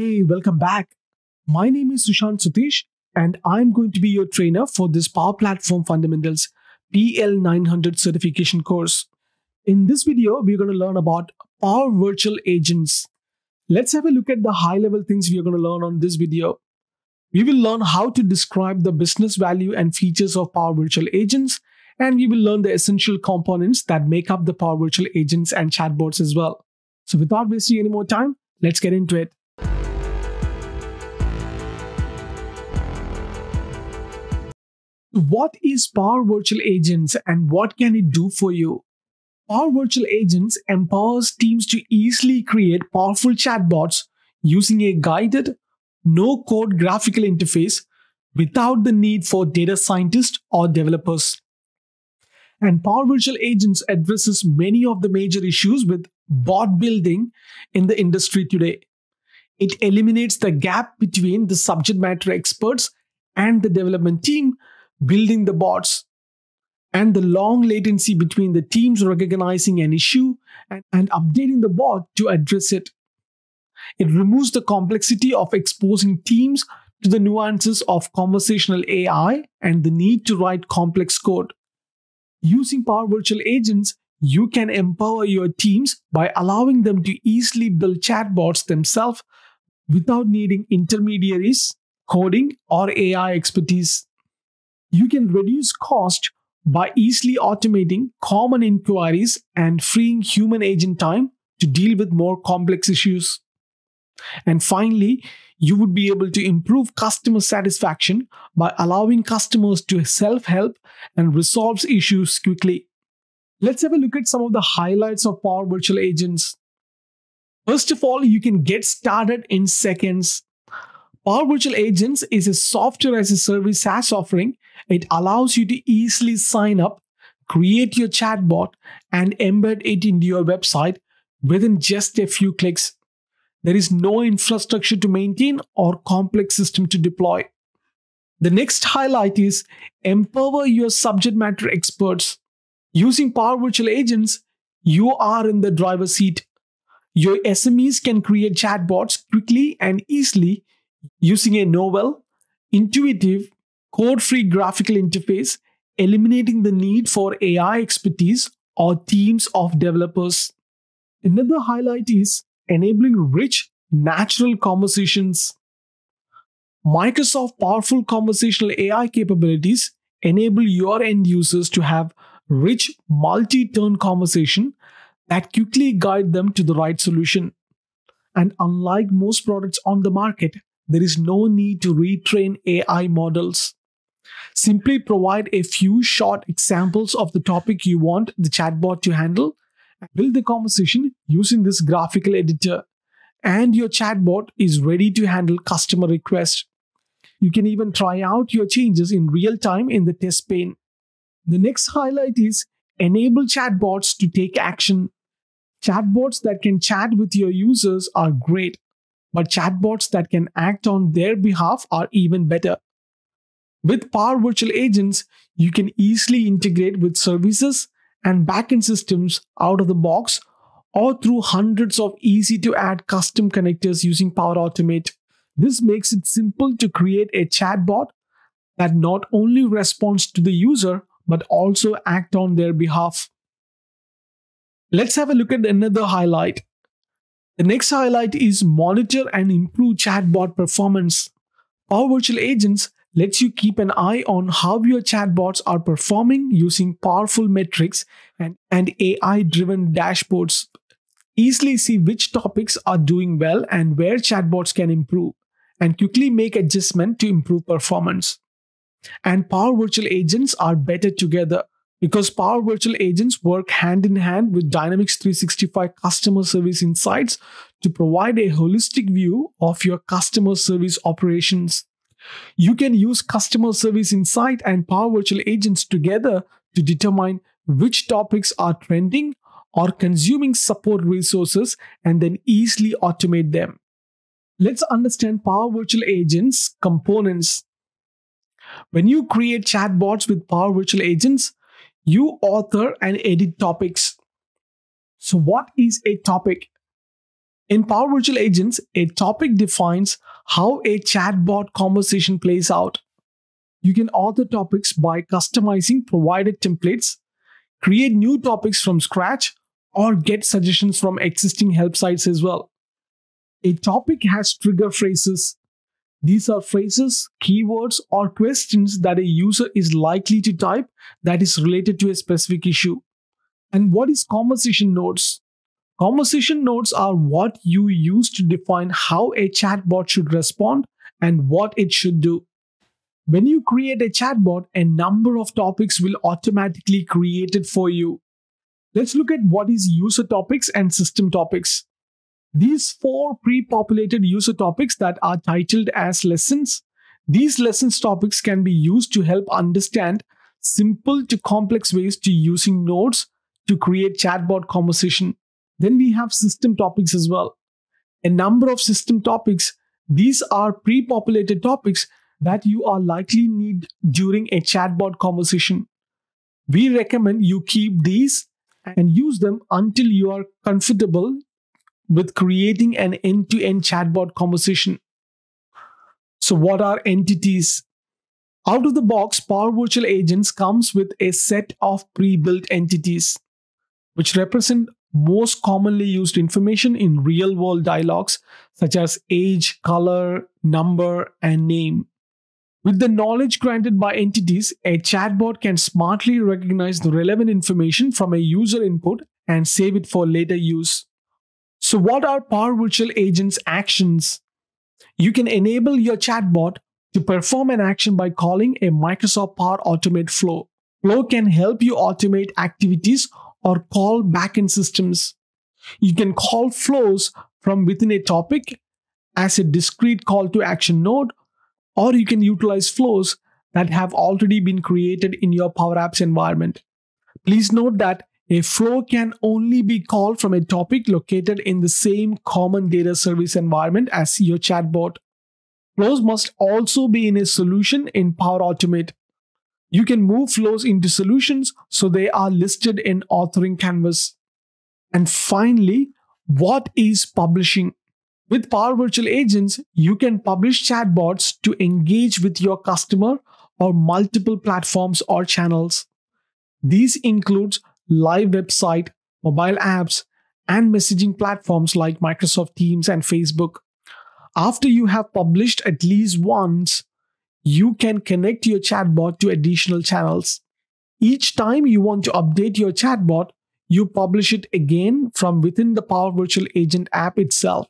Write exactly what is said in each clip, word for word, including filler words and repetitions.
Hey, welcome back. My name is Susanth Sutheesh, and I'm going to be your trainer for this Power Platform Fundamentals P L nine hundred certification course. In this video, we're going to learn about Power Virtual Agents. Let's have a look at the high-level things we're going to learn on this video. We will learn how to describe the business value and features of Power Virtual Agents, and we will learn the essential components that make up the Power Virtual Agents and chatbots as well. So without wasting any more time, let's get into it. What is Power Virtual Agents and what can it do for you? Power Virtual Agents empowers teams to easily create powerful chatbots using a guided, no-code graphical interface without the need for data scientists or developers. And Power Virtual Agents addresses many of the major issues with bot building in the industry today. It eliminates the gap between the subject matter experts and the development team building the bots, and the long latency between the teams recognizing an issue and, and updating the bot to address it. It removes the complexity of exposing teams to the nuances of conversational A I and the need to write complex code. Using Power Virtual Agents, you can empower your teams by allowing them to easily build chatbots themselves without needing intermediaries, coding, or A I expertise. You can reduce cost by easily automating common inquiries and freeing human agent time to deal with more complex issues. And finally, you would be able to improve customer satisfaction by allowing customers to self-help and resolve issues quickly. Let's have a look at some of the highlights of Power Virtual Agents. First of all, you can get started in seconds. Power Virtual Agents is a software as a service SaaS offering. It allows you to easily sign up, create your chatbot, and embed it into your website within just a few clicks. There is no infrastructure to maintain or complex system to deploy. The next highlight is empower your subject matter experts. Using Power Virtual Agents, you are in the driver's seat. Your S M Es can create chatbots quickly and easily using a novel, intuitive, code-free graphical interface, eliminating the need for A I expertise or teams of developers. Another highlight is enabling rich, natural conversations. Microsoft's powerful conversational A I capabilities enable your end users to have rich, multi-turn conversation that quickly guide them to the right solution. And unlike most products on the market, there is no need to retrain A I models. Simply provide a few short examples of the topic you want the chatbot to handle and build the conversation using this graphical editor, and your chatbot is ready to handle customer requests. You can even try out your changes in real time in the test pane. The next highlight is enable chatbots to take action. Chatbots that can chat with your users are great, but chatbots that can act on their behalf are even better. With Power Virtual Agents, you can easily integrate with services and backend systems out of the box or through hundreds of easy-to-add custom connectors using Power Automate. This makes it simple to create a chatbot that not only responds to the user, but also act on their behalf. Let's have a look at another highlight. The next highlight is monitor and improve chatbot performance. Power Virtual Agents lets you keep an eye on how your chatbots are performing using powerful metrics and, and A I-driven dashboards. Easily see which topics are doing well and where chatbots can improve, and quickly make adjustments to improve performance. And Power Virtual Agents are better together, because Power Virtual Agents work hand-in-hand with Dynamics three sixty-five Customer Service Insights to provide a holistic view of your customer service operations. You can use Customer Service Insight and Power Virtual Agents together to determine which topics are trending or consuming support resources, and then easily automate them. Let's understand Power Virtual Agents' components. When you create chatbots with Power Virtual Agents, you author and edit topics. So what is a topic? In Power Virtual Agents, a topic defines how a chatbot conversation plays out. You can author topics by customizing provided templates, create new topics from scratch, or get suggestions from existing help sites as well. A topic has trigger phrases. These are phrases, keywords, or questions that a user is likely to type that is related to a specific issue. And what is conversation nodes? Conversation nodes are what you use to define how a chatbot should respond and what it should do. When you create a chatbot, a number of topics will automatically be created for you. Let's look at what is user topics and system topics. These four pre-populated user topics that are titled as lessons. These lessons topics can be used to help understand simple to complex ways to using nodes to create chatbot conversation. Then we have system topics as well. A number of system topics. These are pre-populated topics that you are likely need during a chatbot conversation. We recommend you keep these and use them until you are comfortable with creating an end-to-end chatbot conversation. So what are entities? Out of the box, Power Virtual Agents comes with a set of pre-built entities, which represent most commonly used information in real-world dialogues, such as age, color, number, and name. With the knowledge granted by entities, a chatbot can smartly recognize the relevant information from a user input and save it for later use. So what are Power Virtual Agents' actions? You can enable your chatbot to perform an action by calling a Microsoft Power Automate flow. Flow can help you automate activities or call backend systems. You can call flows from within a topic as a discrete call to action node, or you can utilize flows that have already been created in your Power Apps environment. Please note that a flow can only be called from a topic located in the same common data service environment as your chatbot. Flows must also be in a solution in Power Automate. You can move flows into solutions so they are listed in authoring canvas. And finally, what is publishing? With Power Virtual Agents, you can publish chatbots to engage with your customer or multiple platforms or channels. These include live website, mobile apps, and messaging platforms like Microsoft Teams and Facebook. After you have published at least once, you can connect your chatbot to additional channels. Each time you want to update your chatbot, you publish it again from within the Power Virtual Agent app itself.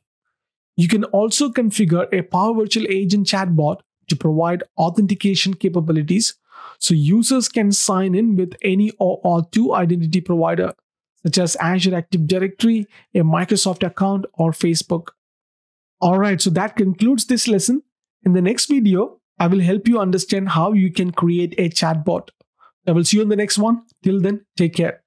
You can also configure a Power Virtual Agent chatbot to provide authentication capabilities, so users can sign in with any O auth two identity provider, such as Azure Active Directory, a Microsoft account, or Facebook. Alright, so that concludes this lesson. In the next video, I will help you understand how you can create a chatbot. I will see you in the next one. Till then, take care.